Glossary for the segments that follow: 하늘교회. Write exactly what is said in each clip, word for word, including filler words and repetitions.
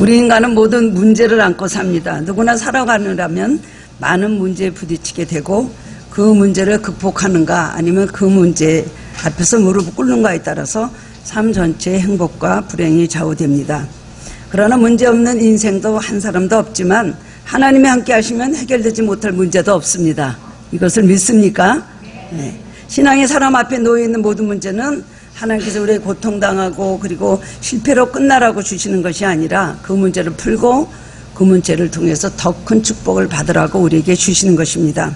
우리 인간은 모든 문제를 안고 삽니다. 누구나 살아가느라면 많은 문제에 부딪히게 되고 그 문제를 극복하는가 아니면 그 문제 앞에서 무릎 꿇는가에 따라서 삶 전체의 행복과 불행이 좌우됩니다. 그러나 문제없는 인생도 한 사람도 없지만 하나님이 함께 하시면 해결되지 못할 문제도 없습니다. 이것을 믿습니까? 네. 신앙의 사람 앞에 놓여있는 모든 문제는 하나님께서 우리의 고통당하고 그리고 실패로 끝나라고 주시는 것이 아니라 그 문제를 풀고 그 문제를 통해서 더 큰 축복을 받으라고 우리에게 주시는 것입니다.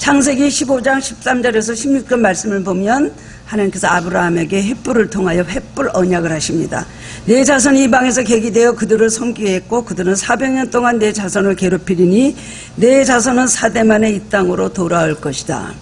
창세기 십오 장 십삼 절에서 십육 절 말씀을 보면 하나님께서 아브라함에게 횃불을 통하여 횃불 언약을 하십니다. 내 자손이 이방에서 계기되어 그들을 섬기게 했고 그들은 사백 년 동안 내 자손을 괴롭히리니 내 자손은 사대 만에 이 땅으로 돌아올 것이다.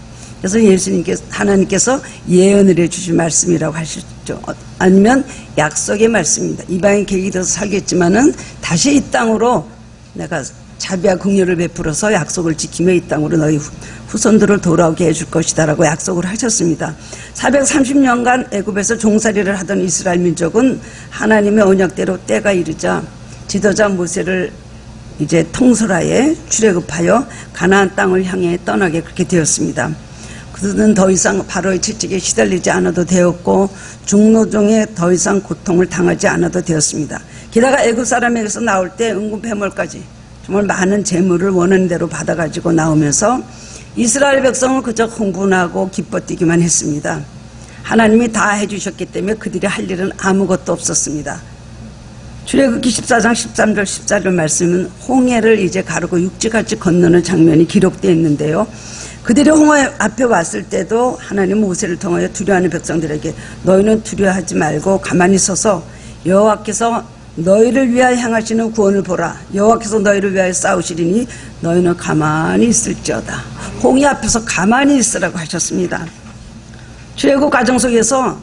그래서 예수님께서 하나님께서 예언을 해주신 말씀이라고 하셨죠. 아니면 약속의 말씀입니다. 이방에 계기되어서 살겠지만은 다시 이 땅으로 내가 자비와 긍휼을 베풀어서 약속을 지키며 이 땅으로 너희 후손들을 돌아오게 해줄 것이다 라고 약속을 하셨습니다. 사백삼십 년간 애굽에서 종살이를 하던 이스라엘 민족은 하나님의 언약대로 때가 이르자 지도자 모세를 이제 통솔하에 출애굽하여 가나안 땅을 향해 떠나게 그렇게 되었습니다. 그들은 더 이상 바로의 채찍에 시달리지 않아도 되었고 중노동에 더 이상 고통을 당하지 않아도 되었습니다. 게다가 애굽 사람에게서 나올 때 은금패물까지 정말 많은 재물을 원하는 대로 받아가지고 나오면서 이스라엘 백성은 그저 흥분하고 기뻐뛰기만 했습니다. 하나님이 다 해주셨기 때문에 그들이 할 일은 아무것도 없었습니다. 출애굽기 십사 장 십삼 절 십사 절 말씀은 홍해를 이제 가르고 육지같이 건너는 장면이 기록되어 있는데요. 그들이 홍해 앞에 왔을 때도 하나님 모세를 통하여 두려워하는 백성들에게 너희는 두려워하지 말고 가만히 서서 여호와께서 너희를 위하여 향하시는 구원을 보라. 여호와께서 너희를 위하여 싸우시리니 너희는 가만히 있을지어다. 홍해 앞에서 가만히 있으라고 하셨습니다. 출애굽 과정 속에서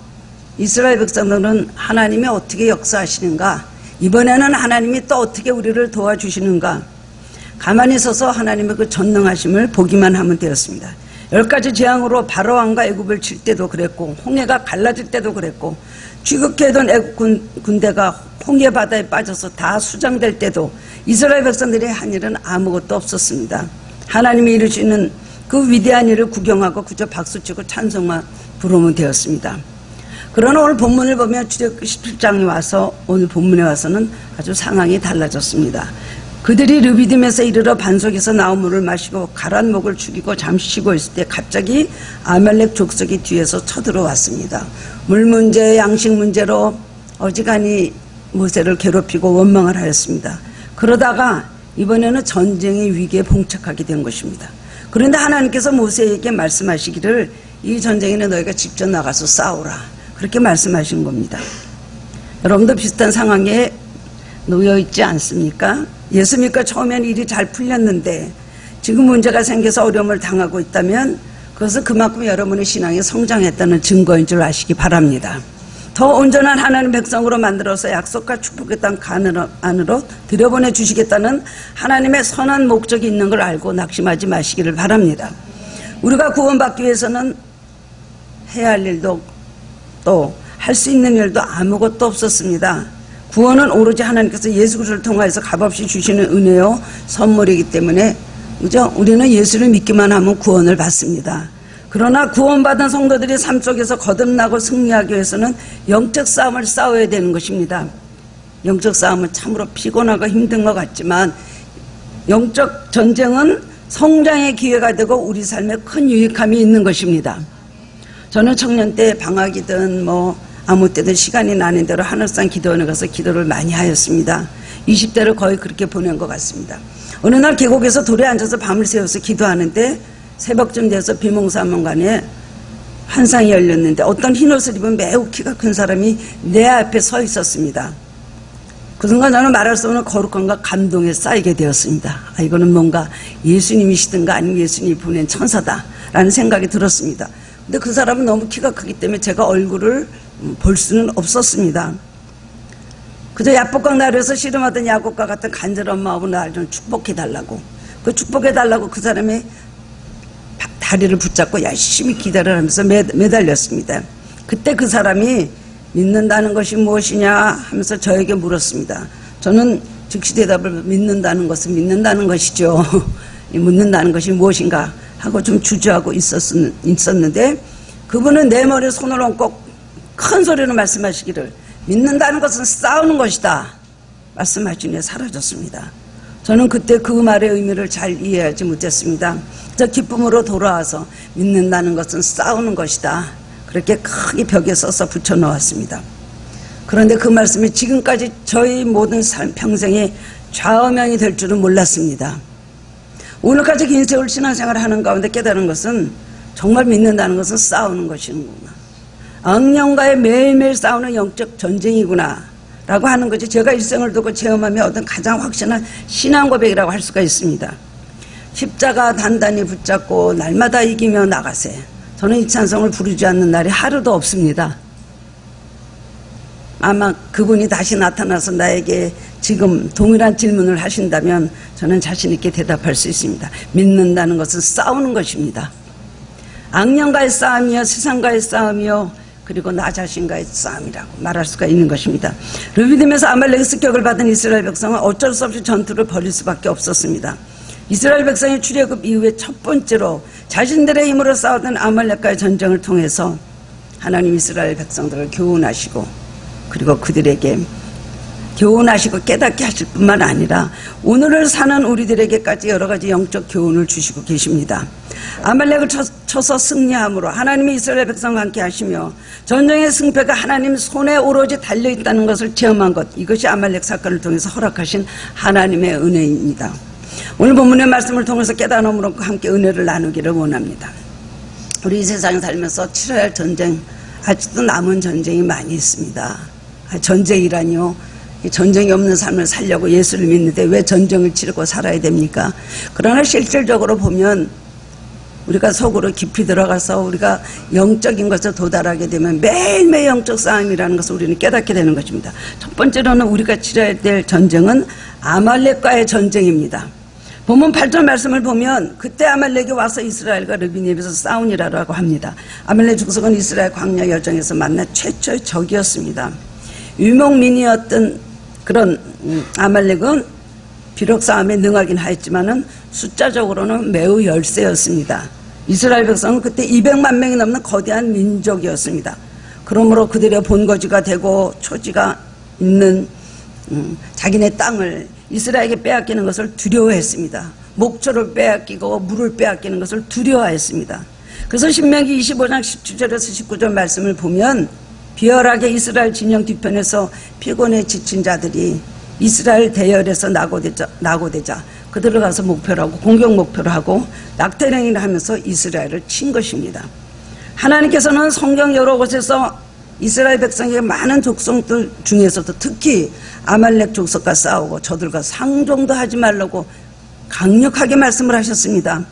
이스라엘 백성들은 하나님이 어떻게 역사하시는가, 이번에는 하나님이 또 어떻게 우리를 도와주시는가, 가만히 서서 하나님의 그 전능하심을 보기만 하면 되었습니다. 열 가지 재앙으로 바로왕과 애굽을 칠 때도 그랬고 홍해가 갈라질 때도 그랬고 취급해던 애굽 군대가 홍해 바다에 빠져서 다 수장될 때도 이스라엘 백성들이 한 일은 아무것도 없었습니다. 하나님이 이루시는 그 위대한 일을 구경하고 그저 박수치고 찬송만 부르면 되었습니다. 그러나 오늘 본문을 보면 출애굽기 십칠 장에 와서 오늘 본문에 와서는 아주 상황이 달라졌습니다. 그들이 르비딤에서 이르러 반석에서 나온 물을 마시고 가란 목을 죽이고 잠시 쉬고 있을 때 갑자기 아말렉 족속이 뒤에서 쳐들어왔습니다. 물 문제, 양식 문제로 어지간히 모세를 괴롭히고 원망을 하였습니다. 그러다가 이번에는 전쟁의 위기에 봉착하게 된 것입니다. 그런데 하나님께서 모세에게 말씀하시기를 이 전쟁에는 너희가 직접 나가서 싸우라 그렇게 말씀하신 겁니다. 여러분도 비슷한 상황에 놓여있지 않습니까? 예수 믿고 처음엔 일이 잘 풀렸는데 지금 문제가 생겨서 어려움을 당하고 있다면 그것은 그만큼 여러분의 신앙이 성장했다는 증거인 줄 아시기 바랍니다. 더 온전한 하나님 백성으로 만들어서 약속과 축복의 땅 안으로 들여보내 주시겠다는 하나님의 선한 목적이 있는 걸 알고 낙심하지 마시기를 바랍니다. 우리가 구원받기 위해서는 해야 할 일도 또 할 수 있는 일도 아무것도 없었습니다. 구원은 오로지 하나님께서 예수 그리스도를 통하여서 값없이 주시는 은혜요 선물이기 때문에 그죠? 우리는 예수를 믿기만 하면 구원을 받습니다. 그러나 구원받은 성도들이 삶 속에서 거듭나고 승리하기 위해서는 영적 싸움을 싸워야 되는 것입니다. 영적 싸움은 참으로 피곤하고 힘든 것 같지만 영적 전쟁은 성장의 기회가 되고 우리 삶에 큰 유익함이 있는 것입니다. 저는 청년 때 방학이든 뭐 아무 때든 시간이 나는 대로 하늘산 기도원에 가서 기도를 많이 하였습니다. 이십 대를 거의 그렇게 보낸 것 같습니다. 어느 날 계곡에서 돌에 앉아서 밤을 새워서 기도하는데 새벽쯤 돼서 비몽사몽간에 환상이 열렸는데 어떤 흰옷을 입은 매우 키가 큰 사람이 내 앞에 서 있었습니다. 그 순간 저는 말할 수 없는 거룩함과 감동에 쌓이게 되었습니다. 아, 이거는 뭔가 예수님이시든가 아니면 예수님이 보낸 천사다라는 생각이 들었습니다. 근데 그 사람은 너무 키가 크기 때문에 제가 얼굴을 볼 수는 없었습니다. 그저 야복강 나루에서 씨름하던 야곱과 같은 간절한 마음으로 나를 좀 축복해달라고 그 축복해달라고 그 사람의 다리를 붙잡고 열심히 기다리면서 매달렸습니다. 그때 그 사람이 믿는다는 것이 무엇이냐 하면서 저에게 물었습니다. 저는 즉시 대답을 믿는다는 것은 믿는다는 것이죠. 묻는다는 것이 무엇인가 하고 좀 주저하고 있었은, 있었는데 그분은 내 머리에 손을 얹고 큰 소리로 말씀하시기를 믿는다는 것은 싸우는 것이다 말씀하시니 사라졌습니다. 저는 그때 그 말의 의미를 잘 이해하지 못했습니다. 저 기쁨으로 돌아와서 믿는다는 것은 싸우는 것이다 그렇게 크게 벽에 써서 붙여놓았습니다. 그런데 그 말씀이 지금까지 저희 모든 삶, 평생이 좌우명이 될 줄은 몰랐습니다. 오늘까지 긴 세월 신앙생활을 하는 가운데 깨달은 것은 정말 믿는다는 것은 싸우는 것이구나, 악령과의 매일매일 싸우는 영적 전쟁이구나 라고 하는 것이 제가 일생을 두고 체험하며 얻은 가장 확실한 신앙 고백이라고 할 수가 있습니다. 십자가 단단히 붙잡고 날마다 이기며 나가세. 저는 이 찬송을 부르지 않는 날이 하루도 없습니다. 아마 그분이 다시 나타나서 나에게 지금 동일한 질문을 하신다면 저는 자신 있게 대답할 수 있습니다. 믿는다는 것은 싸우는 것입니다. 악령과의 싸움이요, 세상과의 싸움이요, 그리고 나 자신과의 싸움이라고 말할 수가 있는 것입니다. 르비딤에서 아말렉의 습격을 받은 이스라엘 백성은 어쩔 수 없이 전투를 벌일 수밖에 없었습니다. 이스라엘 백성이 출애굽 이후에 첫 번째로 자신들의 힘으로 싸웠던 아말렉과의 전쟁을 통해서 하나님 이스라엘 백성들을 교훈하시고 그리고 그들에게 교훈하시고 깨닫게 하실 뿐만 아니라 오늘을 사는 우리들에게까지 여러 가지 영적 교훈을 주시고 계십니다. 아말렉을 쳐서 승리함으로 하나님이 이스라엘 백성과 함께 하시며 전쟁의 승패가 하나님 손에 오로지 달려있다는 것을 체험한 것, 이것이 아말렉 사건을 통해서 허락하신 하나님의 은혜입니다. 오늘 본문의 말씀을 통해서 깨달음으로 함께 은혜를 나누기를 원합니다. 우리 이 세상에 살면서 치러야 할 전쟁, 아직도 남은 전쟁이 많이 있습니다. 전쟁이라뇨. 전쟁이 없는 삶을 살려고 예수를 믿는데 왜 전쟁을 치르고 살아야 됩니까? 그러나 실질적으로 보면 우리가 속으로 깊이 들어가서 우리가 영적인 것을 도달하게 되면 매일매일 영적 싸움이라는 것을 우리는 깨닫게 되는 것입니다. 첫 번째로는 우리가 치러야 될 전쟁은 아말렉과의 전쟁입니다. 본문 팔 절 말씀을 보면 그때 아말렉이 와서 이스라엘과 르비딤에서 싸우니라고 합니다. 아말렉 족속은 이스라엘 광야 여정에서 만난 최초의 적이었습니다. 유목민이었던 그런 아말렉은 비록 싸움에 능하긴 하였지만은 숫자적으로는 매우 열세였습니다. 이스라엘 백성은 그때 이백만 명이 넘는 거대한 민족이었습니다. 그러므로 그들의 본거지가 되고 초지가 있는 음, 자기네 땅을 이스라엘에게 빼앗기는 것을 두려워했습니다. 목초를 빼앗기고 물을 빼앗기는 것을 두려워했습니다. 그래서 신명기 이십오 장 십칠 절에서 십구 절 말씀을 보면 비열하게 이스라엘 진영 뒤편에서 피곤에 지친 자들이 이스라엘 대열에서 낙오되자, 낙오되자 그들을 가서 목표로 하고 공격 목표로 하고 낙태행위를 하면서 이스라엘을 친 것입니다. 하나님께서는 성경 여러 곳에서 이스라엘 백성에게 많은 족속들 중에서도 특히 아말렉 족속과 싸우고 저들과 상종도 하지 말라고 강력하게 말씀을 하셨습니다.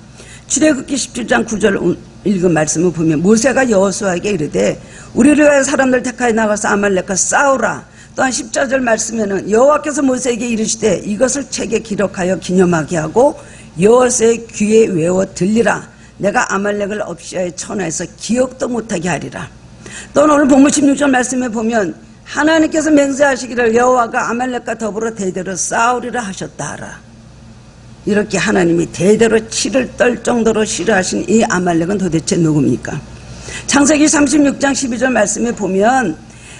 출애굽기 십칠 장 구 절 읽은 말씀을 보면 모세가 여호수아에게 이르되 우리를 위하여 사람들 택하여 나가서 아말렉과 싸우라. 또한 십사 절 말씀에는 여호와께서 모세에게 이르시되 이것을 책에 기록하여 기념하게 하고 여호수아의 귀에 외워 들리라. 내가 아말렉을 업시아의 천하에서 기억도 못하게 하리라. 또 오늘 본문 십육 절 말씀에 보면 하나님께서 맹세하시기를 여호와가 아말렉과 더불어 대대로 싸우리라 하셨다 하라. 이렇게 하나님이 대대로 치를 떨 정도로 싫어하신 이 아말렉은 도대체 누굽니까? 창세기 삼십육 장 십이 절 말씀에 보면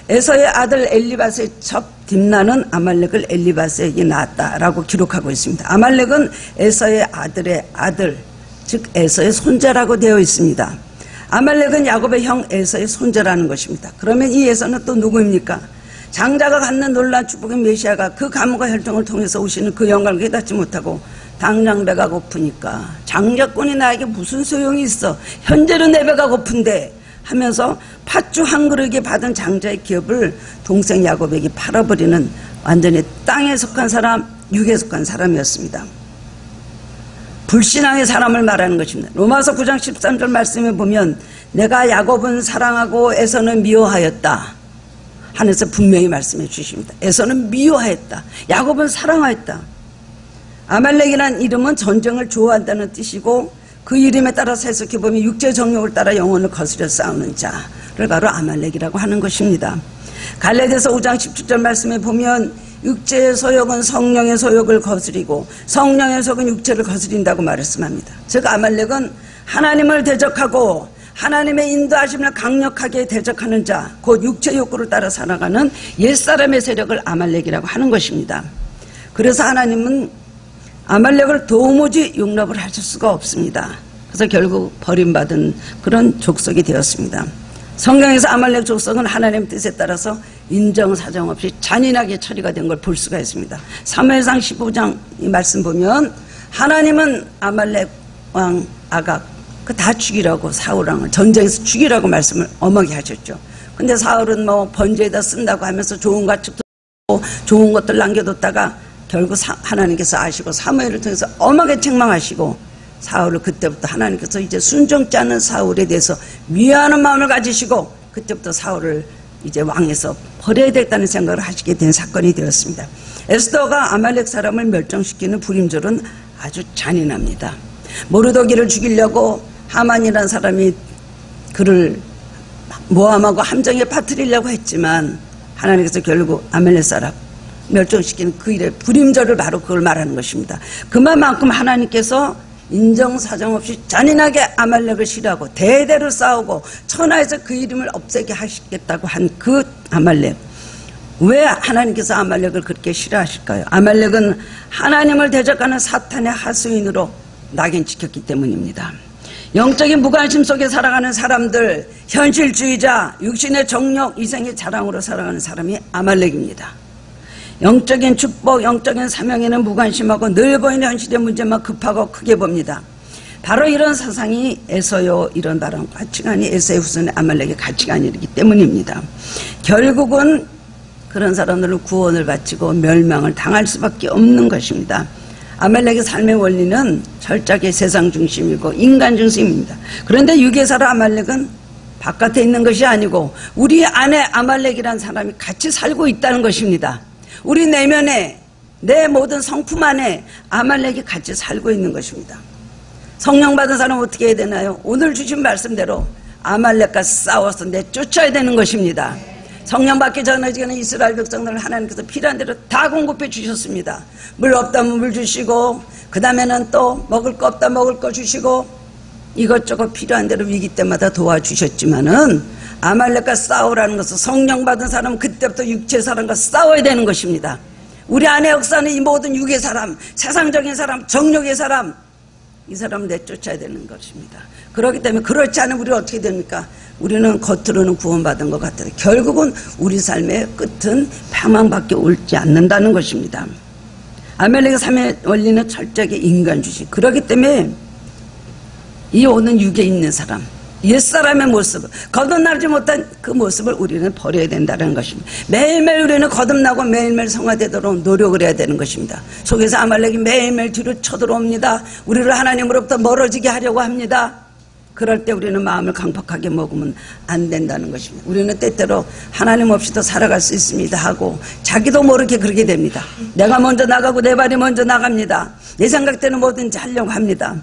에서의 아들 엘리바스의 첩 딥나는 아말렉을 엘리바스에게 낳았다라고 기록하고 있습니다. 아말렉은 에서의 아들의 아들, 즉 에서의 손자라고 되어 있습니다. 아말렉은 야곱의 형 에서의 손자라는 것입니다. 그러면 이 에서는 또 누구입니까? 장자가 갖는 놀라운 축복의 메시아가 그 가문과 혈통을 통해서 오시는 그 영광을 깨닫지 못하고 당장 배가 고프니까 장자꾼이 나에게 무슨 소용이 있어, 현재는 내 배가 고픈데 하면서 팥죽 한 그릇에 받은 장자의 기업을 동생 야곱에게 팔아버리는 완전히 땅에 속한 사람, 육에 속한 사람이었습니다. 불신앙의 사람을 말하는 것입니다. 로마서 구 장 십삼 절 말씀에 보면 내가 야곱은 사랑하고 에서는 미워하였다 하면서 분명히 말씀해 주십니다. 에서는 미워하였다, 야곱은 사랑하였다. 아말렉이란 이름은 전쟁을 좋아한다는 뜻이고 그 이름에 따라서 해석해보면 육체 정욕을 따라 영혼을 거스려 싸우는 자를 바로 아말렉이라고 하는 것입니다. 갈라디아서 오 장 십칠 절 말씀에 보면 육체의 소욕은 성령의 소욕을 거스리고 성령의 소욕은 육체를 거스린다고 말씀합니다. 즉 아말렉은 하나님을 대적하고 하나님의 인도하심을 강력하게 대적하는 자, 곧 육체 욕구를 따라 살아가는 옛사람의 세력을 아말렉이라고 하는 것입니다. 그래서 하나님은 아말렉을 도무지 용납을 하실 수가 없습니다. 그래서 결국 버림받은 그런 족속이 되었습니다. 성경에서 아말렉 족속은 하나님 뜻에 따라서 인정사정 없이 잔인하게 처리가 된 걸 볼 수가 있습니다. 사무엘상 십오 장 이 말씀 보면 하나님은 아말렉 왕 아각 그 다 죽이라고 사울 왕을 전쟁에서 죽이라고 말씀을 엄하게 하셨죠. 근데 사울은 뭐 번제에다 쓴다고 하면서 좋은 가축도 좋은 것들 남겨뒀다가 결국 사, 하나님께서 아시고 사무엘을 통해서 엄하게 책망하시고 사울을 그때부터 하나님께서 이제 순종치 않은 사울에 대해서 미안한 마음을 가지시고 그때부터 사울을 이제 왕에서 버려야 됐다는 생각을 하시게 된 사건이 되었습니다. 에스더가 아말렉 사람을 멸종시키는 불임절은 아주 잔인합니다. 모르도기를 죽이려고 하만이라는 사람이 그를 모함하고 함정에 빠뜨리려고 했지만 하나님께서 결국 아말렉 사람 멸종시키는 그 일의 불임절을 바로 그걸 말하는 것입니다. 그만큼 하나님께서 인정사정 없이 잔인하게 아말렉을 싫어하고 대대로 싸우고 천하에서 그 이름을 없애게 하시겠다고 한 그 아말렉, 왜 하나님께서 아말렉을 그렇게 싫어하실까요? 아말렉은 하나님을 대적하는 사탄의 하수인으로 낙인 찍혔기 때문입니다. 영적인 무관심 속에 살아가는 사람들, 현실주의자, 육신의 정력, 이생의 자랑으로 살아가는 사람이 아말렉입니다. 영적인 축복, 영적인 사명에는 무관심하고 늘 보이는 현실의 문제만 급하고 크게 봅니다. 바로 이런 사상이 에서요 이런 바람 가치관이 에서의 후손의 아말렉의 가치관이기 때문입니다. 결국은 그런 사람들로 구원을 바치고 멸망을 당할 수밖에 없는 것입니다. 아말렉의 삶의 원리는 철저하게 세상 중심이고 인간 중심입니다. 그런데 유괴사로 아말렉은 바깥에 있는 것이 아니고 우리 안에 아말렉이라는 사람이 같이 살고 있다는 것입니다. 우리 내면에 내 모든 성품 안에 아말렉이 같이 살고 있는 것입니다. 성령 받은 사람은 어떻게 해야 되나요? 오늘 주신 말씀대로 아말렉과 싸워서 내쫓아야 되는 것입니다. 성령 받기 전에 지금은 이스라엘 백성들을 하나님께서 필요한 대로 다 공급해 주셨습니다. 물 없다면 물 주시고 그 다음에는 또 먹을 거 없다 먹을 거 주시고 이것저것 필요한 대로 위기 때마다 도와주셨지만은 아말렉과 싸우라는 것은 성령 받은 사람은 그때부터 육체 사람과 싸워야 되는 것입니다. 우리 안에 역사는 이 모든 육의 사람, 세상적인 사람, 정욕의 사람, 이 사람을 내쫓아야 되는 것입니다. 그렇기 때문에 그렇지 않으면 우리는 어떻게 됩니까? 우리는 겉으로는 구원받은 것 같아도 결국은 우리 삶의 끝은 폐망밖에 옳지 않는다는 것입니다. 아말렉의 삶의 원리는 철저하게 인간 주식. 그렇기 때문에 이 오는 육에 있는 사람, 옛사람의 모습, 거듭나지 못한 그 모습을 우리는 버려야 된다는 것입니다. 매일매일 우리는 거듭나고 매일매일 성화되도록 노력을 해야 되는 것입니다. 속에서 아말렉이 매일매일 뒤로 쳐들어옵니다. 우리를 하나님으로부터 멀어지게 하려고 합니다. 그럴 때 우리는 마음을 강팍하게 먹으면 안 된다는 것입니다. 우리는 때때로 하나님 없이도 살아갈 수 있습니다 하고 자기도 모르게 그렇게 됩니다. 내가 먼저 나가고 내 발이 먼저 나갑니다. 내 생각대로 뭐든지 하려고 합니다.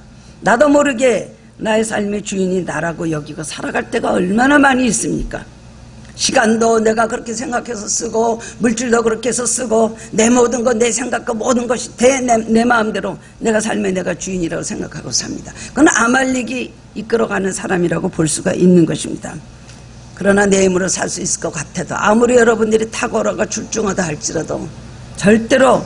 나도 모르게 나의 삶의 주인이 나라고 여기고 살아갈 때가 얼마나 많이 있습니까? 시간도 내가 그렇게 생각해서 쓰고 물질도 그렇게 해서 쓰고 내 모든 것, 내 생각과 모든 것이 대, 내, 내 마음대로 내가 삶의 내가 주인이라고 생각하고 삽니다. 그건 아말렉이 이끌어가는 사람이라고 볼 수가 있는 것입니다. 그러나 내 힘으로 살 수 있을 것 같아도 아무리 여러분들이 탁월하고 출중하다 할지라도 절대로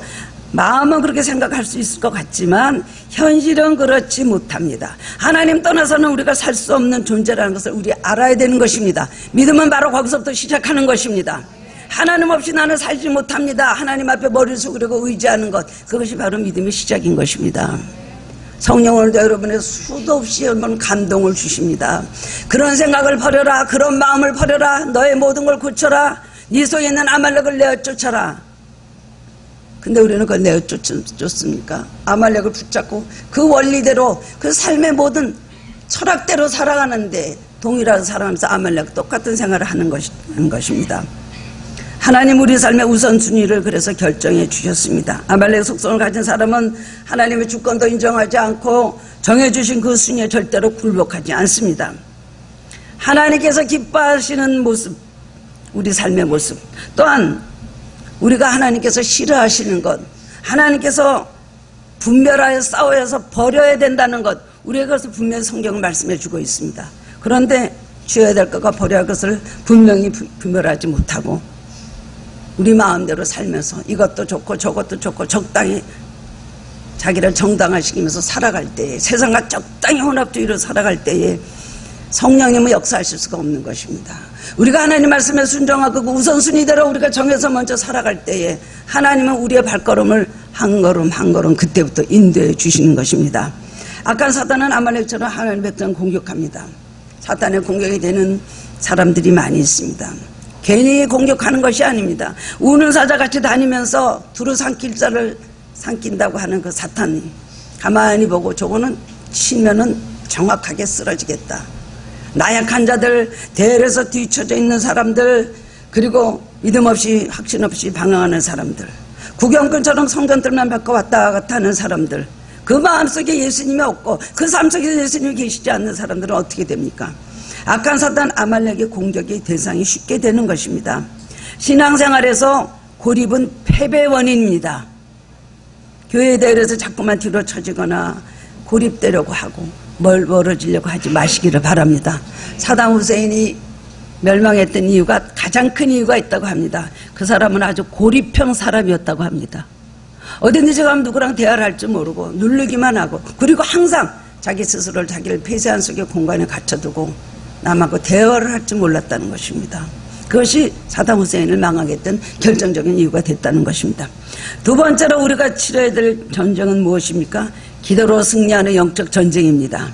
마음은 그렇게 생각할 수 있을 것 같지만 현실은 그렇지 못합니다. 하나님 떠나서는 우리가 살 수 없는 존재라는 것을 우리 알아야 되는 것입니다. 믿음은 바로 거기서부터 시작하는 것입니다. 하나님 없이 나는 살지 못합니다. 하나님 앞에 머리를 숙이려고 의지하는 것, 그것이 바로 믿음의 시작인 것입니다. 성령은 여러분의 수도 없이 여러분 감동을 주십니다. 그런 생각을 버려라, 그런 마음을 버려라, 너의 모든 걸 고쳐라, 네 속에 있는 아말렉을 내쫓아라. 근데 우리는 그걸 내쫓습니까? 아말렉을 붙잡고 그 원리대로 그 삶의 모든 철학대로 살아가는데 동일하게 살아가면서 아말렉 똑같은 생활을 하는 것이, 하는 것입니다. 하나님 우리 삶의 우선순위를 그래서 결정해 주셨습니다. 아말렉 속성을 가진 사람은 하나님의 주권도 인정하지 않고 정해주신 그 순위에 절대로 굴복하지 않습니다. 하나님께서 기뻐하시는 모습, 우리 삶의 모습 또한 우리가 하나님께서 싫어하시는 것, 하나님께서 분별하여 싸워서 버려야 된다는 것, 우리에게 그것을 분명히 성경은 말씀해 주고 있습니다. 그런데 주어야 될 것과 버려야 할 것을 분명히 분별하지 못하고 우리 마음대로 살면서 이것도 좋고 저것도 좋고 적당히 자기를 정당화시키면서 살아갈 때에, 세상과 적당히 혼합주의로 살아갈 때에 성령님은 역사하실 수가 없는 것입니다. 우리가 하나님 말씀에 순종하고 그 우선순위대로 우리가 정해서 먼저 살아갈 때에 하나님은 우리의 발걸음을 한 걸음 한 걸음 그때부터 인도해 주시는 것입니다. 악한 사탄은 아말렉처럼 하나님 백성을 공격합니다. 사탄의 공격이 되는 사람들이 많이 있습니다. 괜히 공격하는 것이 아닙니다. 우는 사자같이 다니면서 두루 삼킬 자를 삼킨다고 하는 그 사탄이 가만히 보고 저거는 치면은 정확하게 쓰러지겠다, 나약한 자들, 대열에서 뒤쳐져 있는 사람들, 그리고 믿음 없이 확신 없이 방황하는 사람들, 구경꾼처럼 성전들만 바꿔 왔다 갔다 하는 사람들, 그 마음속에 예수님이 없고 그 삶 속에 예수님이 계시지 않는 사람들은 어떻게 됩니까? 악한 사탄 아말렉의 공격의 대상이 쉽게 되는 것입니다. 신앙생활에서 고립은 패배의 원인입니다. 교회에 대해서 자꾸만 뒤로 쳐지거나 고립되려고 하고 멀어지려고 하지 마시기를 바랍니다. 사담 후세인이 멸망했던 이유가, 가장 큰 이유가 있다고 합니다. 그 사람은 아주 고립형 사람이었다고 합니다. 어딘지 가면 누구랑 대화를 할지 모르고 누르기만 하고, 그리고 항상 자기 스스로를 자기를 폐쇄한 속에 공간에 갇혀두고 남하고 대화를 할지 몰랐다는 것입니다. 그것이 사담 후세인을 망하게 했던 결정적인 이유가 됐다는 것입니다. 두 번째로 우리가 치러야 될 전쟁은 무엇입니까? 기도로 승리하는 영적 전쟁입니다.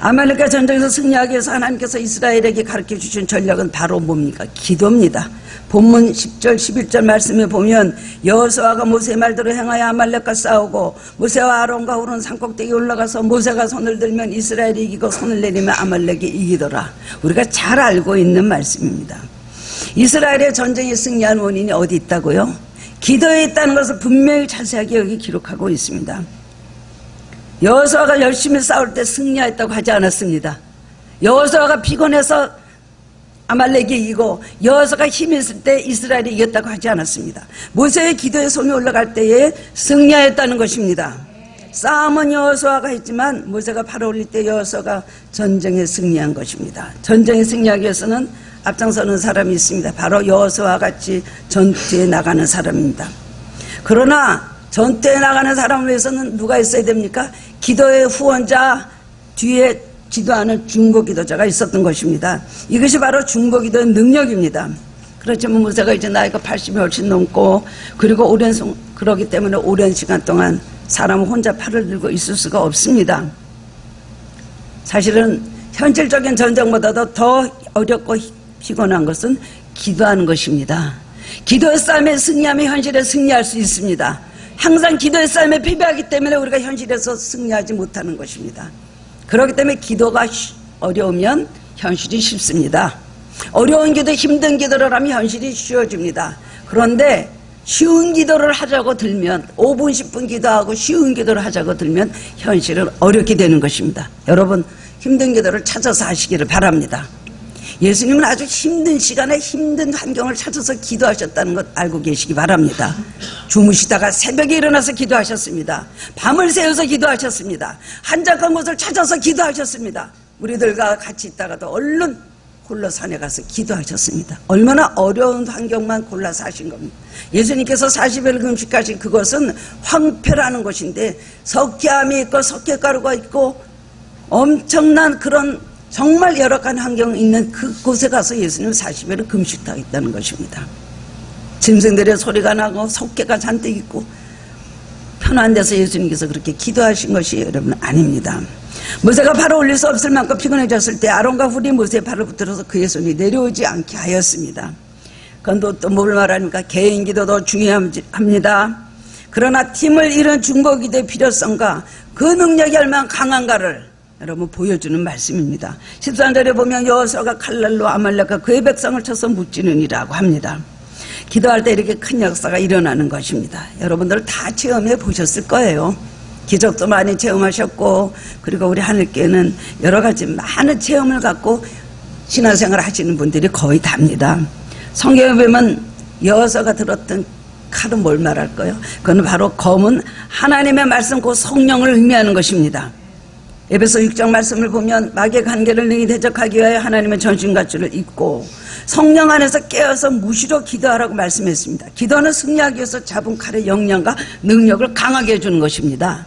아말렉과 전쟁에서 승리하기 위해서 하나님께서 이스라엘에게 가르쳐주신 전략은 바로 뭡니까? 기도입니다. 본문 십 절 십일 절 말씀에 보면 여호수아가 모세의 말대로 행하여 아말렉과 싸우고 모세와 아론과 홀은 산꼭대기에 올라가서 모세가 손을 들면 이스라엘이 이기고 손을 내리면 아말렉이 이기더라. 우리가 잘 알고 있는 말씀입니다. 이스라엘의 전쟁에 승리한 원인이 어디 있다고요? 기도에 있다는 것을 분명히 자세하게 여기 기록하고 있습니다. 여호수아가 열심히 싸울 때 승리했다고 하지 않았습니다. 여호수아가 피곤해서 아말렉이 이기고 여호수아가 힘이 있을 때 이스라엘이 이겼다고 하지 않았습니다. 모세의 기도의 손이 올라갈 때에 승리했다는 것입니다. 싸움은 여호수아가 했지만 모세가 팔을 올릴 때 여호수아가 전쟁에 승리한 것입니다. 전쟁에 승리하기 위해서는 앞장서는 사람이 있습니다. 바로 여호수아와 같이 전투에 나가는 사람입니다. 그러나 전투에 나가는 사람을 위해서는 누가 있어야 됩니까? 기도의 후원자, 뒤에 기도하는 중보기도자가 있었던 것입니다. 이것이 바로 중보기도의 능력입니다. 그렇지만 모세가 이제 나이가 팔십이 훨씬 넘고, 그리고 오랜 그러기 때문에 오랜 시간 동안 사람은 혼자 팔을 들고 있을 수가 없습니다. 사실은 현실적인 전쟁보다도 더 어렵고 피곤한 것은 기도하는 것입니다. 기도의 싸움에 승리하면 현실에 승리할 수 있습니다. 항상 기도의 싸움에 패배하기 때문에 우리가 현실에서 승리하지 못하는 것입니다. 그렇기 때문에 기도가 어려우면 현실이 쉽습니다. 어려운 기도, 힘든 기도를 하면 현실이 쉬워집니다. 그런데 쉬운 기도를 하자고 들면, 오 분 십 분 기도하고 쉬운 기도를 하자고 들면 현실은 어렵게 되는 것입니다. 여러분, 힘든 기도를 찾아서 하시기를 바랍니다. 예수님은 아주 힘든 시간에 힘든 환경을 찾아서 기도하셨다는 것 알고 계시기 바랍니다. 주무시다가 새벽에 일어나서 기도하셨습니다. 밤을 새워서 기도하셨습니다. 한적한 곳을 찾아서 기도하셨습니다. 무리들과 같이 있다가도 얼른 골로 산에 가서 기도하셨습니다. 얼마나 어려운 환경만 골라서 하신 겁니다. 예수님께서 사십 일 금식하신 그것은 황폐라는 곳인데 석회암이 있고 석회가루가 있고 엄청난 그런 정말 열악한 환경이 있는 그곳에 가서 예수님은 사십 일을 금식하겠다는 것입니다. 짐승들의 소리가 나고 석회가 잔뜩 있고 편한 데서 예수님께서 그렇게 기도하신 것이 여러분 아닙니다. 모세가 팔을 올릴 수 없을 만큼 피곤해졌을 때 아론과 훌이 모세의 팔을 붙들어서 그의 손이 내려오지 않게 하였습니다. 그건 또 뭘 말합니까? 개인 기도도 중요합니다. 그러나 팀을 이룬 중보기도의 필요성과 그 능력이 얼마나 강한가를 여러분 보여주는 말씀입니다. 십삼 절에 보면 여호수아가 칼날로 아말렉과 그의 백성을 쳐서 무찌르니라고 합니다. 기도할 때 이렇게 큰 역사가 일어나는 것입니다. 여러분들 다 체험해 보셨을 거예요. 기적도 많이 체험하셨고, 그리고 우리 하늘교회는 여러 가지 많은 체험을 갖고 신앙생활 하시는 분들이 거의 답니다. 성경에 보면 여호수아가 들었던 칼은 뭘 말할까요? 그건 바로 검은 하나님의 말씀, 그 성령을 의미하는 것입니다. 에베소 육 장 말씀을 보면 마귀의 간계를 능히 대적하기 위하여 하나님의 전신갑주를 입고 성령 안에서 깨어서 무시로 기도하라고 말씀했습니다. 기도는 승리하기 위해서 잡은 칼의 역량과 능력을 강하게 해주는 것입니다.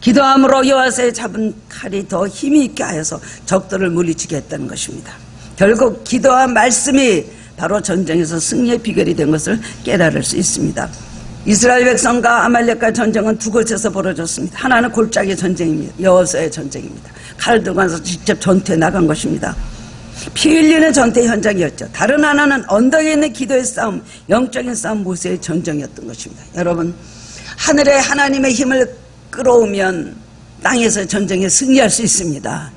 기도함으로 여호와의 잡은 칼이 더 힘이 있게 하여서 적들을 물리치게 했다는 것입니다. 결국 기도와 말씀이 바로 전쟁에서 승리의 비결이 된 것을 깨달을 수 있습니다. 이스라엘 백성과 아말렉과 전쟁은 두 곳에서 벌어졌습니다. 하나는 골짜기 전쟁입니다. 여호수아의 전쟁입니다. 칼을 들고 와서 직접 전투에 나간 것입니다. 피 흘리는 전투의 현장이었죠. 다른 하나는 언덕에 있는 기도의 싸움, 영적인 싸움, 모세의 전쟁이었던 것입니다. 여러분, 하늘의 하나님의 힘을 끌어오면 땅에서 전쟁에 승리할 수 있습니다.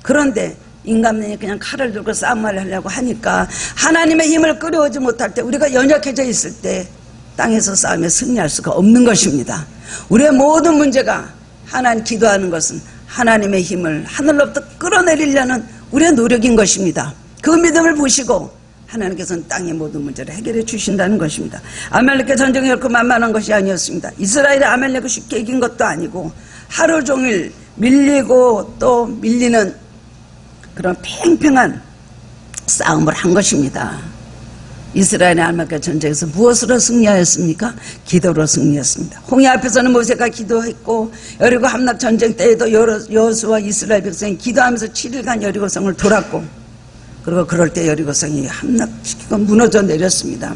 그런데 인간이 그냥 칼을 들고 싸움을 하려고 하니까, 하나님의 힘을 끌어오지 못할 때, 우리가 연약해져 있을 때 땅에서 싸움에 승리할 수가 없는 것입니다. 우리의 모든 문제가, 하나님 기도하는 것은 하나님의 힘을 하늘로부터 끌어내리려는 우리의 노력인 것입니다. 그 믿음을 보시고 하나님께서는 땅의 모든 문제를 해결해 주신다는 것입니다. 아말렉의 전쟁이 그렇게 만만한 것이 아니었습니다. 이스라엘이 아말렉을 쉽게 이긴 것도 아니고, 하루 종일 밀리고 또 밀리는 그런 팽팽한 싸움을 한 것입니다. 이스라엘의 아말렉 전쟁에서 무엇으로 승리하였습니까? 기도로 승리했습니다. 홍해 앞에서는 모세가 기도했고, 여리고 함락 전쟁 때에도 여호수아와 이스라엘 백성이 기도하면서 칠 일간 여리고성을 돌았고, 그리고 그럴 때 여리고성이 함락시키고 무너져 내렸습니다.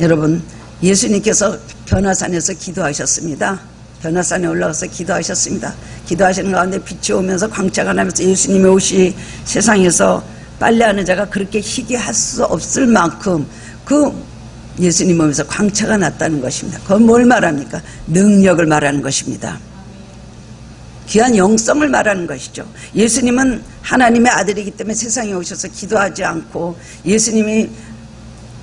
여러분, 예수님께서 변화산에서 기도하셨습니다. 변화산에 올라가서 기도하셨습니다. 기도하시는 가운데 빛이 오면서 광채가 나면서 예수님의 옷이 세상에서 빨래하는 자가 그렇게 희귀할 수 없을 만큼 그 예수님 몸에서 광채가 났다는 것입니다. 그건 뭘 말합니까? 능력을 말하는 것입니다. 귀한 영성을 말하는 것이죠. 예수님은 하나님의 아들이기 때문에 세상에 오셔서 기도하지 않고, 예수님이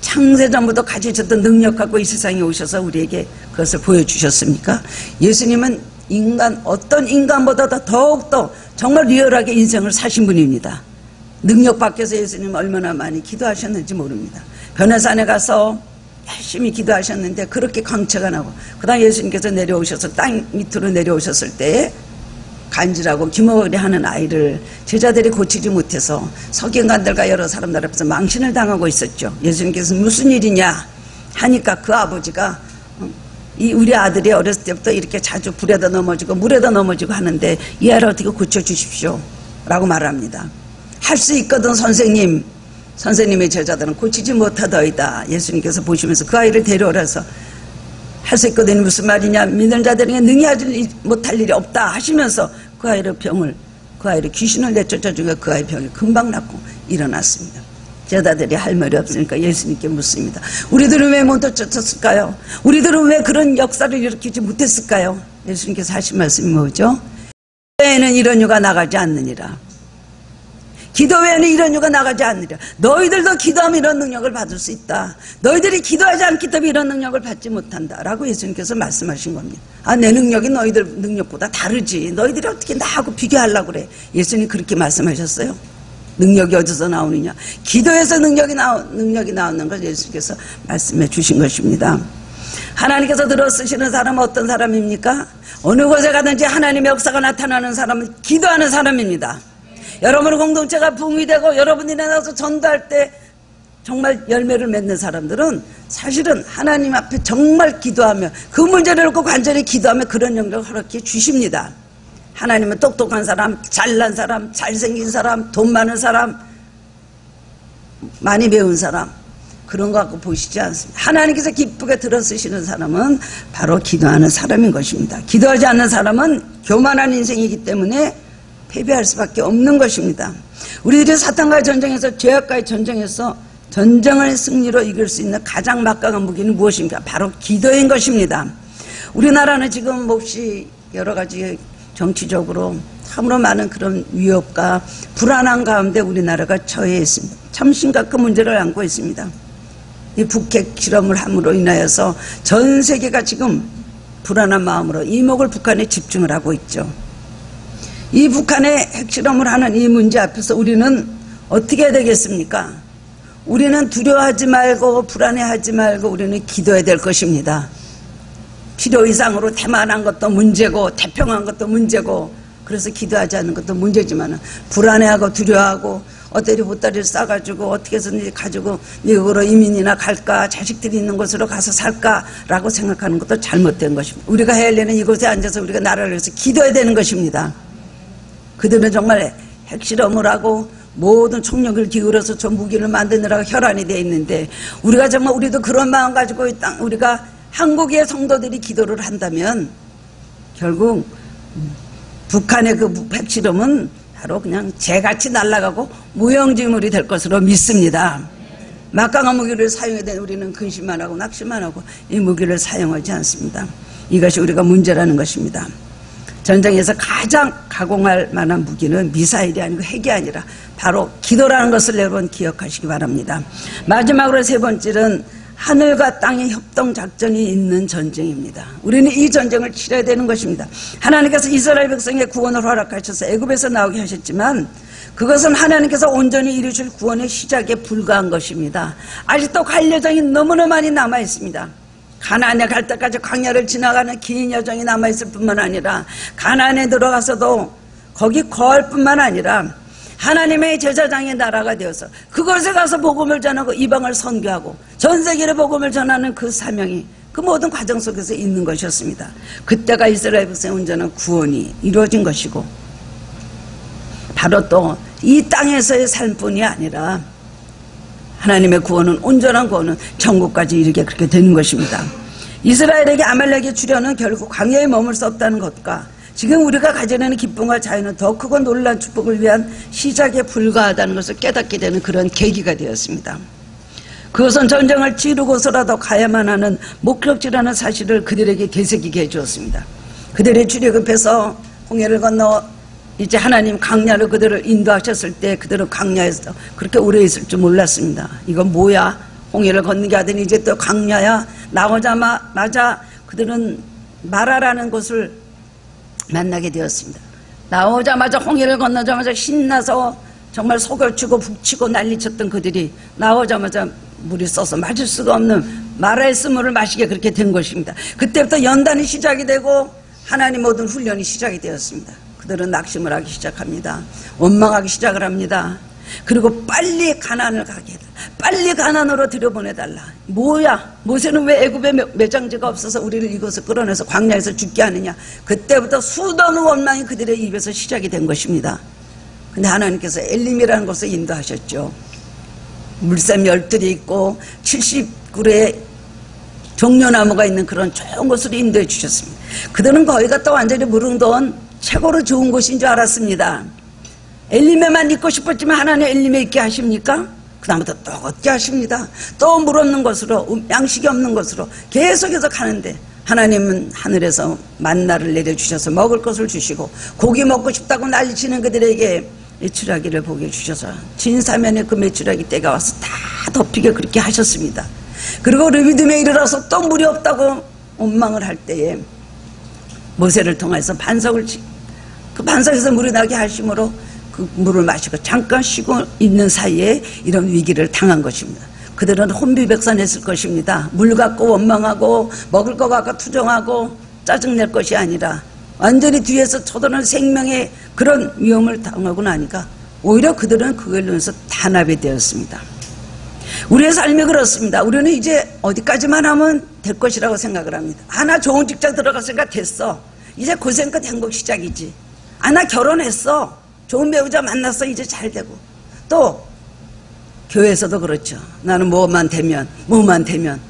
창세전부터 가지셨던 능력하고 이 세상에 오셔서 우리에게 그것을 보여주셨습니까? 예수님은 인간, 어떤 인간보다 더욱더 정말 리얼하게 인생을 사신 분입니다. 능력 밖에서 예수님 얼마나 많이 기도하셨는지 모릅니다. 변화산에 가서 열심히 기도하셨는데 그렇게 광채가 나고, 그 다음 예수님께서 내려오셔서 땅 밑으로 내려오셨을 때 간지라고 기머거리 하는 아이를 제자들이 고치지 못해서 서기관들과 여러 사람들 앞에서 망신을 당하고 있었죠. 예수님께서 무슨 일이냐 하니까 그 아버지가, 이 우리 아들이 어렸을 때부터 이렇게 자주 불에다 넘어지고 물에다 넘어지고 하는데 이 아이를 어떻게 고쳐주십시오 라고 말합니다. 할 수 있거든 선생님. 선생님의 제자들은 고치지 못하더이다. 예수님께서 보시면서 그 아이를 데려오라서, 할 수 있거든 무슨 말이냐, 믿는 자들에게 능히 하지 못할 일이 없다 하시면서 그 아이를 병을, 그 아이를 귀신을 내쫓아주니까 그 아이 병이 금방 낫고 일어났습니다. 제자들이 할 말이 없으니까 예수님께 묻습니다. 우리들은 왜 못 쫓았을까요? 우리들은 왜 그런 역사를 일으키지 못했을까요? 예수님께서 하신 말씀이 뭐죠? 기도에는 이런 유가 나가지 않느니라. 기도 외에는 이런 유가 나가지 않느라. 너희들도 기도하면 이런 능력을 받을 수 있다. 너희들이 기도하지 않기 때문에 이런 능력을 받지 못한다 라고 예수님께서 말씀하신 겁니다. 아, 내 능력이 너희들 능력보다 다르지. 너희들이 어떻게 나하고 비교하려고 그래. 예수님 그렇게 말씀하셨어요. 능력이 어디서 나오느냐. 기도에서 능력이, 나오, 능력이 나오는 걸 예수님께서 말씀해 주신 것입니다. 하나님께서 들어 쓰시는 사람은 어떤 사람입니까? 어느 곳에 가든지 하나님의 역사가 나타나는 사람은 기도하는 사람입니다. 여러분의 공동체가 붕이 되고 여러분이 나가서 전도할 때 정말 열매를 맺는 사람들은 사실은 하나님 앞에 정말 기도하며, 그 문제를 놓고 간절히 기도하며 그런 영역을 허락해 주십니다. 하나님은 똑똑한 사람, 잘난 사람, 잘생긴 사람, 돈 많은 사람, 많이 배운 사람, 그런 거 갖고 보시지 않습니다. 하나님께서 기쁘게 들어쓰시는 사람은 바로 기도하는 사람인 것입니다. 기도하지 않는 사람은 교만한 인생이기 때문에 패배할 수밖에 없는 것입니다. 우리들이 사탄과의 전쟁에서, 죄악과의 전쟁에서 전쟁을 승리로 이길 수 있는 가장 막강한 무기는 무엇입니까? 바로 기도인 것입니다. 우리나라는 지금 몹시 여러 가지 정치적으로 참으로 많은 그런 위협과 불안한 가운데 우리나라가 처해 있습니다. 참 심각한 문제를 안고 있습니다. 이 북핵 실험을 함으로 인하여서 전 세계가 지금 불안한 마음으로 이목을 북한에 집중을 하고 있죠. 이 북한의 핵실험을 하는 이 문제 앞에서 우리는 어떻게 해야 되겠습니까? 우리는 두려워하지 말고 불안해하지 말고 우리는 기도해야 될 것입니다. 필요 이상으로 대만한 것도 문제고 태평한 것도 문제고 그래서 기도하지 않는 것도 문제지만 불안해하고 두려워하고 어때리 보따리를 싸가지고 어떻게 해서든지 가지고 미국으로 이민이나 갈까 자식들이 있는 곳으로 가서 살까라고 생각하는 것도 잘못된 것입니다. 우리가 해야 할 일은 이곳에 앉아서 우리가 나라를 위해서 기도해야 되는 것입니다. 그들은 정말 핵실험을 하고 모든 총력을 기울여서 저 무기를 만드느라고 혈안이 되어 있는데 우리가 정말 우리도 그런 마음 가지고 땅 우리가 한국의 성도들이 기도를 한다면 결국 북한의 그 핵실험은 바로 그냥 재같이 날아가고 무용지물이 될 것으로 믿습니다. 막강한 무기를 사용해야 되는 우리는 근심만 하고 낙심만 하고 이 무기를 사용하지 않습니다. 이것이 우리가 문제라는 것입니다. 전쟁에서 가장 가공할 만한 무기는 미사일이 아니고 핵이 아니라 바로 기도라는 것을 여러분 기억하시기 바랍니다. 마지막으로 세 번째는 하늘과 땅의 협동작전이 있는 전쟁입니다. 우리는 이 전쟁을 치러야 되는 것입니다. 하나님께서 이스라엘 백성의 구원을 허락하셔서 애굽에서 나오게 하셨지만 그것은 하나님께서 온전히 이루실 구원의 시작에 불과한 것입니다. 아직도 갈 여정이 너무나 많이 남아있습니다. 가나안에 갈 때까지 광야를 지나가는 긴 여정이 남아있을 뿐만 아니라 가나안에 들어가서도 거기 거할 뿐만 아니라 하나님의 제사장의 나라가 되어서 그곳에 가서 복음을 전하고 이방을 선교하고 전 세계로 복음을 전하는 그 사명이 그 모든 과정 속에서 있는 것이었습니다. 그때가 이스라엘 백성의 온전한 구원이 이루어진 것이고 바로 또 이 땅에서의 삶뿐이 아니라 하나님의 구원은 온전한 구원은 천국까지 이르게 그렇게 되는 것입니다. 이스라엘에게 아말렉의 출현은 결국 광야에 머물 수 없다는 것과 지금 우리가 가져내는 기쁨과 자유는 더 크고 놀라운 축복을 위한 시작에 불과하다는 것을 깨닫게 되는 그런 계기가 되었습니다. 그것은 전쟁을 치르고서라도 가야만 하는 목적지라는 사실을 그들에게 되새기게 해주었습니다. 그들이 출애굽해서 홍해를 건너 이제 하나님 광야로 그들을 인도하셨을 때 그들은 광야에서 그렇게 오래 있을 줄 몰랐습니다. 이건 뭐야? 홍해를 건너게 하더니 이제 또 광야야? 나오자마자 그들은 마라라는 곳을 만나게 되었습니다. 나오자마자 홍해를 건너자마자 신나서 정말 속을치고 북치고 난리쳤던 그들이 나오자마자 물이 써서 마실 수가 없는 마라의 쓴물을 마시게 그렇게 된 것입니다. 그때부터 연단이 시작이 되고 하나님 모든 훈련이 시작이 되었습니다. 그들은 낙심을 하기 시작합니다. 원망하기 시작을 합니다. 그리고 빨리 가난을 가게 해달라. 빨리 가난으로 들여보내달라. 뭐야? 모세는 왜 애굽에 매장지가 없어서 우리를 이곳에 끌어내서 광야에서 죽게 하느냐? 그때부터 수많은 원망이 그들의 입에서 시작이 된 것입니다. 근데 하나님께서 엘림이라는 곳을 인도하셨죠. 물샘 열둘이 있고 칠십 그루의 종려나무가 있는 그런 좋은 곳으로 인도해 주셨습니다. 그들은 거기가 또 완전히 무릉도원 최고로 좋은 곳인 줄 알았습니다. 엘림에만 있고 싶었지만 하나님 엘림에 있게 하십니까? 그다음부터 또 어떻게 하십니다. 또 물 없는 곳으로 양식이 없는 곳으로 계속해서 가는데 하나님은 하늘에서 만나를 내려주셔서 먹을 것을 주시고 고기 먹고 싶다고 난리치는 그들에게 메추라기를 보게 주셔서 진사면에 그 메추라기 때가 와서 다 덮이게 그렇게 하셨습니다. 그리고 르비딤에 이르러서 또 물이 없다고 원망을 할 때에 모세를 통해서 반석을 치, 그 반석에서 물이 나게 하심으로 그 물을 마시고 잠깐 쉬고 있는 사이에 이런 위기를 당한 것입니다. 그들은 혼비백산했을 것입니다. 물 갖고 원망하고 먹을 것 갖고 투정하고 짜증낼 것이 아니라 완전히 뒤에서 쳐도는 생명의 그런 위험을 당하고 나니까 오히려 그들은 그걸로 인해서 단합이 되었습니다. 우리의 삶이 그렇습니다. 우리는 이제 어디까지만 하면 될 것이라고 생각을 합니다. 아, 나 좋은 직장 들어갔으니까 됐어. 이제 고생껏 행복 시작이지. 아, 나 결혼했어. 좋은 배우자 만났어. 이제 잘 되고. 또 교회에서도 그렇죠. 나는 뭐만 되면 뭐만 되면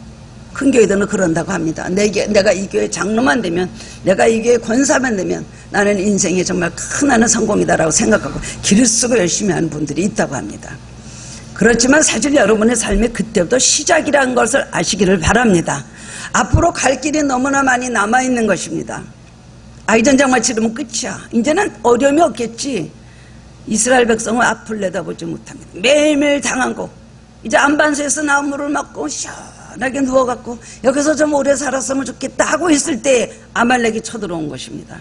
큰 교회들은 그런다고 합니다. 내게, 내가 이 교회 장로만 되면 내가 이 교회 권사만 되면 나는 인생에 정말 큰 나는 성공이다라고 생각하고 길을 쓰고 열심히 하는 분들이 있다고 합니다. 그렇지만 사실 여러분의 삶이 그때부터 시작이라는 것을 아시기를 바랍니다. 앞으로 갈 길이 너무나 많이 남아있는 것입니다. 아, 이 전쟁만 치르면 끝이야. 이제는 어려움이 없겠지. 이스라엘 백성은 앞을 내다보지 못합니다. 매일매일 당한 거. 이제 안반수에서 나온 물을 맞고 시원하게 누워갖고 여기서 좀 오래 살았으면 좋겠다 하고 있을 때 아말렉이 쳐들어온 것입니다.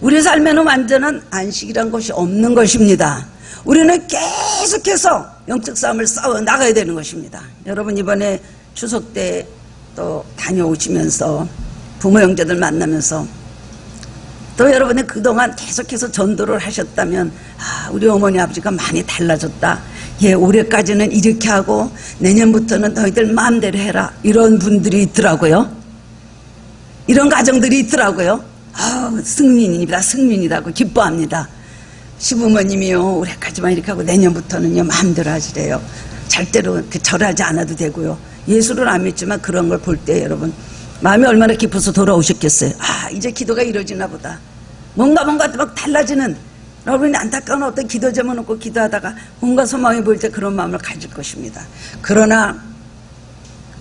우리 삶에는 완전한 안식이란 것이 없는 것입니다. 우리는 계속해서 영적 싸움을 싸워 나가야 되는 것입니다. 여러분 이번에 추석 때 또 다녀오시면서 부모 형제들 만나면서 또 여러분이 그동안 계속해서 전도를 하셨다면 아, 우리 어머니 아버지가 많이 달라졌다. 예, 올해까지는 이렇게 하고 내년부터는 너희들 마음대로 해라. 이런 분들이 있더라고요. 이런 가정들이 있더라고요. 아, 승민이다 승민이라고 기뻐합니다. 시부모님이요 올해까지만 이렇게 하고 내년부터는요 마음대로 하시래요. 절대로 절하지 않아도 되고요. 예수를 안 믿지만 그런 걸 볼 때 여러분 마음이 얼마나 깊어서 돌아오셨겠어요. 아, 이제 기도가 이루어지나 보다. 뭔가 뭔가 막 달라지는 여러분이 안타까운 어떤 기도 제목 놓고 기도하다가 뭔가 소망이 보일 때 그런 마음을 가질 것입니다. 그러나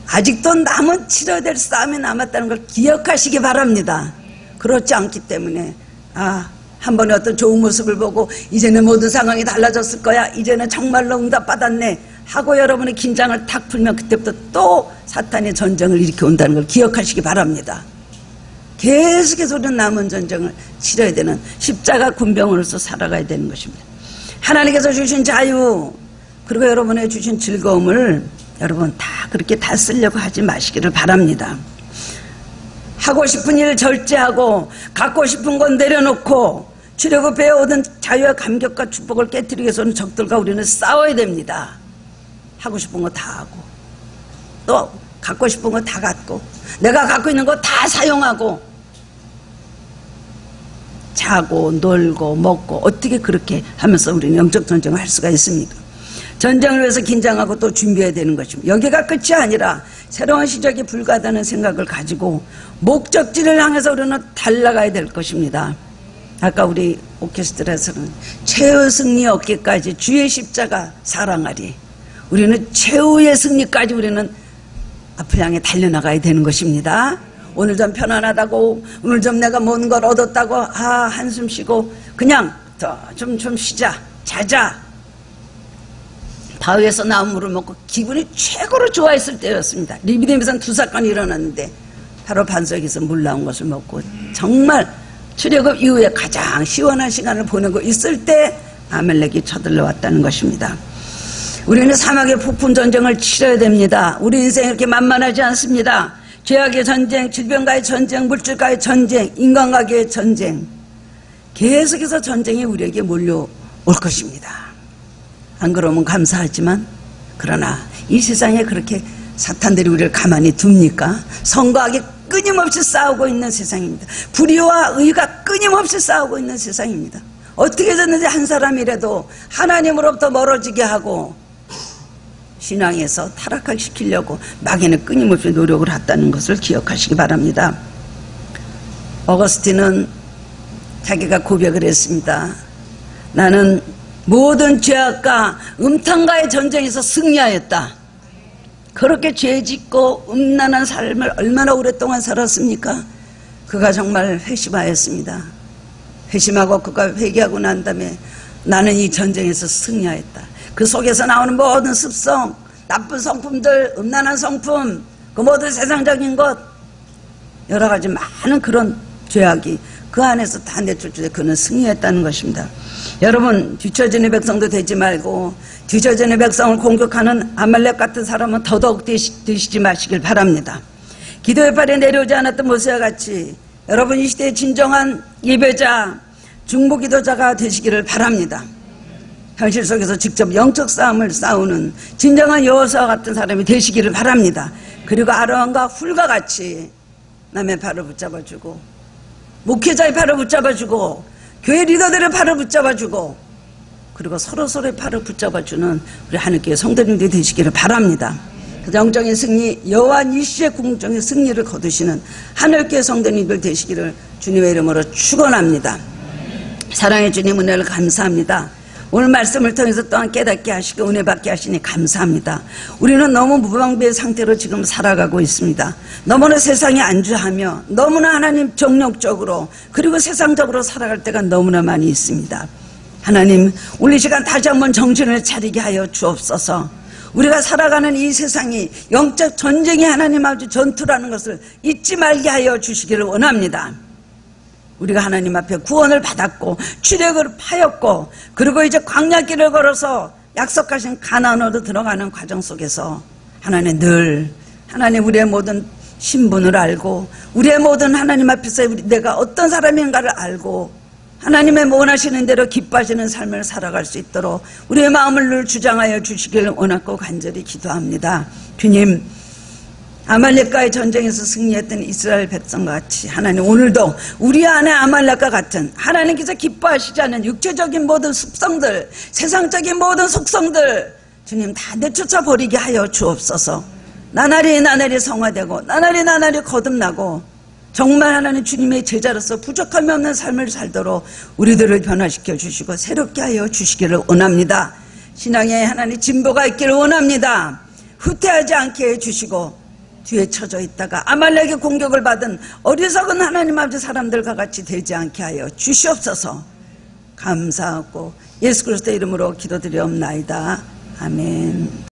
아직도 남은 치러야 될 싸움이 남았다는 걸 기억하시기 바랍니다. 그렇지 않기 때문에 아, 한 번에 어떤 좋은 모습을 보고 이제는 모든 상황이 달라졌을 거야. 이제는 정말로 응답받았네 하고 여러분의 긴장을 탁 풀면 그때부터 또 사탄이 전쟁을 일으켜온다는 걸 기억하시기 바랍니다. 계속해서 우리는 남은 전쟁을 치러야 되는 십자가 군병으로서 살아가야 되는 것입니다. 하나님께서 주신 자유 그리고 여러분의 주신 즐거움을 여러분 다 그렇게 다 쓰려고 하지 마시기를 바랍니다. 하고 싶은 일 절제하고 갖고 싶은 건 내려놓고 주려고 배워오던 자유와 감격과 축복을 깨뜨리기 위해서는 적들과 우리는 싸워야 됩니다. 하고 싶은 거 다 하고 또 갖고 싶은 거 다 갖고 내가 갖고 있는 거 다 사용하고 자고 놀고 먹고 어떻게 그렇게 하면서 우리는 영적 전쟁을 할 수가 있습니까? 전쟁을 위해서 긴장하고 또 준비해야 되는 것입니다. 여기가 끝이 아니라 새로운 시작이 불가하다는 생각을 가지고 목적지를 향해서 우리는 달려가야 될 것입니다. 아까 우리 오케스트라에서는 최후 승리 얻기까지 주의 십자가 사랑하리. 우리는 최후의 승리까지 우리는 앞을 향해 달려나가야 되는 것입니다. 오늘 좀 편안하다고 오늘 좀 내가 뭔 걸 얻었다고 아 한숨 쉬고 그냥 좀 좀 쉬자 자자 바위에서 나무를 먹고 기분이 최고로 좋아했을 때였습니다. 리비딤에서는 두 사건이 일어났는데 바로 반석에서 물 나온 것을 먹고 정말 출애굽 이후에 가장 시원한 시간을 보내고 있을 때 아멜렉이 쳐들러왔다는 것입니다. 우리는 사막의 폭풍 전쟁을 치러야 됩니다. 우리 인생이 이렇게 만만하지 않습니다. 죄악의 전쟁, 질병과의 전쟁, 물질과의 전쟁, 인간관계의 전쟁 계속해서 전쟁이 우리에게 몰려올 것입니다. 안 그러면 감사하지만 그러나 이 세상에 그렇게 사탄들이 우리를 가만히 둡니까? 선과 악이 끊임없이 싸우고 있는 세상입니다. 불의와 의가 끊임없이 싸우고 있는 세상입니다. 어떻게 됐는지 한 사람이라도 하나님으로부터 멀어지게 하고 신앙에서 타락시키려고 마귀는 끊임없이 노력을 했다는 것을 기억하시기 바랍니다. 어거스틴은 자기가 고백을 했습니다. 나는 모든 죄악과 음탕과의 전쟁에서 승리하였다. 그렇게 죄짓고 음란한 삶을 얼마나 오랫동안 살았습니까? 그가 정말 회심하였습니다. 회심하고 그가 회개하고 난 다음에 나는 이 전쟁에서 승리하였다. 그 속에서 나오는 모든 습성, 나쁜 성품들, 음란한 성품, 그 모든 세상적인 것 여러 가지 많은 그런 죄악이 그 안에서 다 내쫓을 때 그는 승리했다는 것입니다. 여러분 뒤처지는 백성도 되지 말고 뒤처지는 백성을 공격하는 아말렉 같은 사람은 더더욱 되시, 되시지 마시길 바랍니다. 기도의 발에 내려오지 않았던 모세와 같이 여러분 이 시대의 진정한 예배자, 중보기도자가 되시기를 바랍니다. 현실 속에서 직접 영적 싸움을 싸우는 진정한 여호수아와 같은 사람이 되시기를 바랍니다. 그리고 아론과 훌과 같이 남의 발을 붙잡아주고 목회자의 발을 붙잡아주고 교회 리더들의 발을 붙잡아주고 그리고 서로서로의 발을 붙잡아주는 우리 하늘교회 성도님들이 되시기를 바랍니다. 영적인 승리, 여호와 니시의 궁정의 승리를 거두시는 하늘교회 성도님들 되시기를 주님의 이름으로 축원합니다. 사랑의 주님 은혜를 감사합니다. 오늘 말씀을 통해서 또한 깨닫게 하시고 은혜 받게 하시니 감사합니다. 우리는 너무 무방비의 상태로 지금 살아가고 있습니다. 너무나 세상에 안주하며 너무나 하나님 정욕적으로 그리고 세상적으로 살아갈 때가 너무나 많이 있습니다. 하나님 우리 시간 다시 한번 정신을 차리게 하여 주옵소서. 우리가 살아가는 이 세상이 영적 전쟁이 하나님 아버지 전투라는 것을 잊지 말게 하여 주시기를 원합니다. 우리가 하나님 앞에 구원을 받았고 출애굽을 하였고 그리고 이제 광야길을 걸어서 약속하신 가나안으로 들어가는 과정 속에서 하나님 늘 하나님 우리의 모든 신분을 알고 우리의 모든 하나님 앞에서 내가 어떤 사람인가를 알고 하나님의 원하시는 대로 기뻐하시는 삶을 살아갈 수 있도록 우리의 마음을 늘 주장하여 주시길 원하고 간절히 기도합니다. 주님, 아말렉과의 전쟁에서 승리했던 이스라엘 백성과 같이 하나님 오늘도 우리 안에 아말렉과 같은 하나님께서 기뻐하시지 않은 육체적인 모든 습성들, 세상적인 모든 속성들 주님 다 내쫓아버리게 하여 주옵소서. 나날이 나날이 성화되고 나날이 나날이 거듭나고 정말 하나님 주님의 제자로서 부족함이 없는 삶을 살도록 우리들을 변화시켜 주시고 새롭게 하여 주시기를 원합니다. 신앙에 하나님 진보가 있기를 원합니다. 후퇴하지 않게 해주시고 뒤에 쳐져 있다가 아말렉의 공격을 받은 어리석은 하나님 아버지 사람들과 같이 되지 않게 하여 주시옵소서. 감사하고 예수 그리스도의 이름으로 기도드리옵나이다. 아멘.